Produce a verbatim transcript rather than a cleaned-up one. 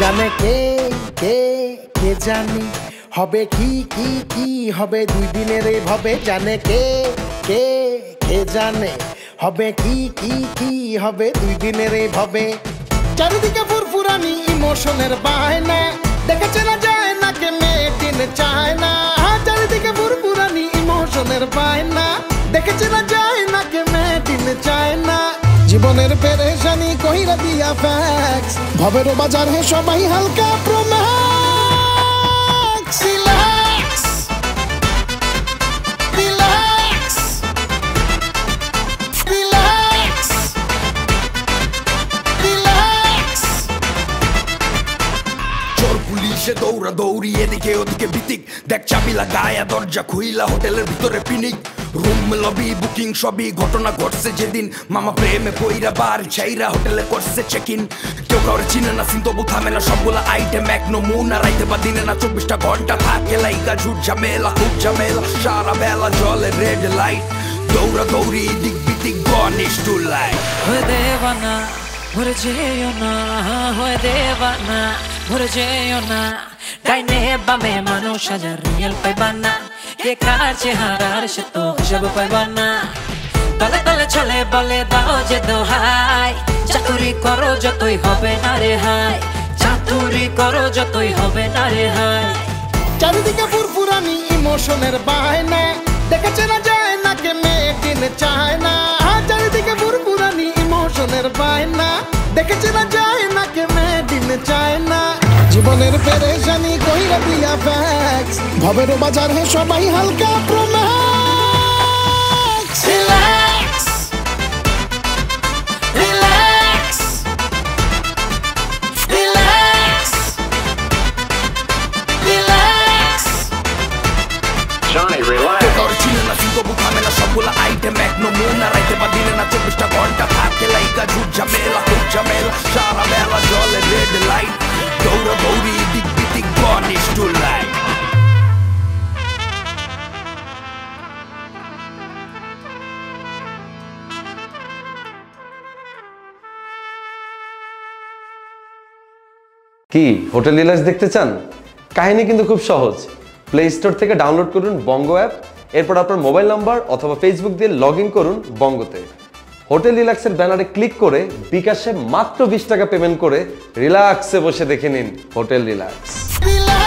জানে কে কে কে জানি হবে কি কি কি হবে দুই দিনের এই ভাবে জানে কে কে কে জানে হবে কি কি কি হবে দুই দিনের এই ভাবে চারিদিকে ফুরফুরানি ইমোশনের বাহানা দেখা চেনা যায় না কে মেটিন চায় না চারিদিকে ফুরফুরানি ইমোশনের বাহানা দেখা চেনা যায় না কে মেটিন চায় না জীবনের পেরেশানি কইরা দিয়া ফ্যাক্স ভবের বাজার হে সবাই হালকা Pro Max relax relax relax relax চোর পুলিশে দৌড়া দৌড়ি এদিকে ওদিকে বিতিক দেখ চাবি লাগায়া দরজা খুইলা হোটেলের ভিতরে পিনিক রুম লবি বুকিং সবই ঘটনা ঘটছে যেদিন মামা প্রেমে পইরা বার ছাইরা হোটেলে করছে চেক ইন কেউ কাউরে চিনে না সিন তবু থামে না সবগুলো আইটেম এক নমুনা রাইতে বা দিনে না চব্বিশটা ঘন্টা থাকে লাইকা ঝুট ঝামেলা খুব ঝামেলা সারা বেলা জলে রেড লাইট দৌড়া দৌড়ি দিক বিদিক গণেশ টু লাইট হয়ে দেবানা ভরে যেও না হয়ে দেবানা ভরে যেও না ডাইনে বামে মানুষ হাজার রিয়েল পাইবানা বেকার চেহারার সে তো হিসাব পাইবা না তলে তলে চলে বলে দাও যে দোহাই চাতুরি করো যতই হবে না রে হাই চাতুরি করো যতই হবে না রে হাই চারিদিকে ফুরফুরানি ইমোশনের বাহানা দেখা চেনা যায় না কে মেটিন চায় না চারিদিকে ফুরফুরানি ইমোশনের বাহানা দেখা চেনা যায় না কে মেটিন চায় না জীবনের পেরেশানি কইরা দিয়া ফ্যাক্স ভবের বাজার হে সবাই হালকা Pro Max relax relax relax relax Johnny relax তোর চিনে না সিন তবু থামে না সবগুলো আইটেম এক নমুনা রাইতে বা দিনে না চব্বিশটা ঘন্টা থাকে লাইকা ঝুট ঝামেলা খুব ঝামেলা সারা বেলা জলে রেড লাইট দৌড়া দৌড়ি দিক বিদিক গণেশ টু লাইট কি হোটেল রিল্যাক্স দেখতে চান? কাহিনী কিন্তু খুব সহজ। প্লে স্টোর থেকে ডাউনলোড করুন বঙ্গো অ্যাপ, এরপর আপনার মোবাইল নাম্বার অথবা ফেসবুক দিয়ে লগ ইন করুন বঙ্গোতে। হোটেল রিল্যাক্সের ব্যানারে ক্লিক করে বিকাশে মাত্র বিশ টাকা পেমেন্ট করে রিল্যাক্সে বসে দেখে নিন হোটেল রিল্যাক্স।